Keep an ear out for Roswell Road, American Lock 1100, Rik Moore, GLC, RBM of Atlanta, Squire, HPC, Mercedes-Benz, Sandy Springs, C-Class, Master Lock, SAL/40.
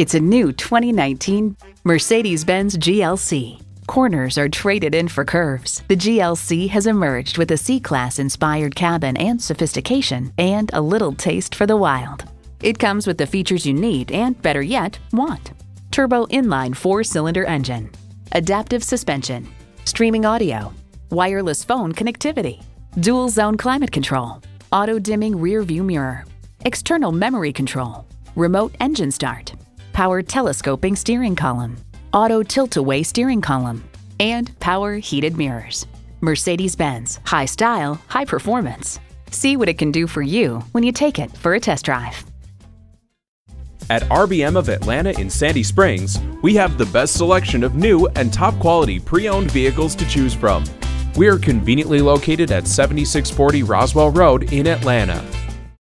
It's a new 2019 Mercedes-Benz GLC. Corners are traded in for curves. The GLC has emerged with a C-Class inspired cabin and sophistication, and a little taste for the wild. It comes with the features you need and, better yet, want. Turbo inline 4-cylinder engine, adaptive suspension, streaming audio, wireless phone connectivity, dual zone climate control, auto dimming rear view mirror, external memory control, remote engine start, power telescoping steering column, auto tilt-away steering column, and power heated mirrors. Mercedes-Benz, high style, high performance. See what it can do for you when you take it for a test drive. At RBM of Atlanta in Sandy Springs, we have the best selection of new and top quality pre-owned vehicles to choose from. We are conveniently located at 7640 Roswell Road in Atlanta.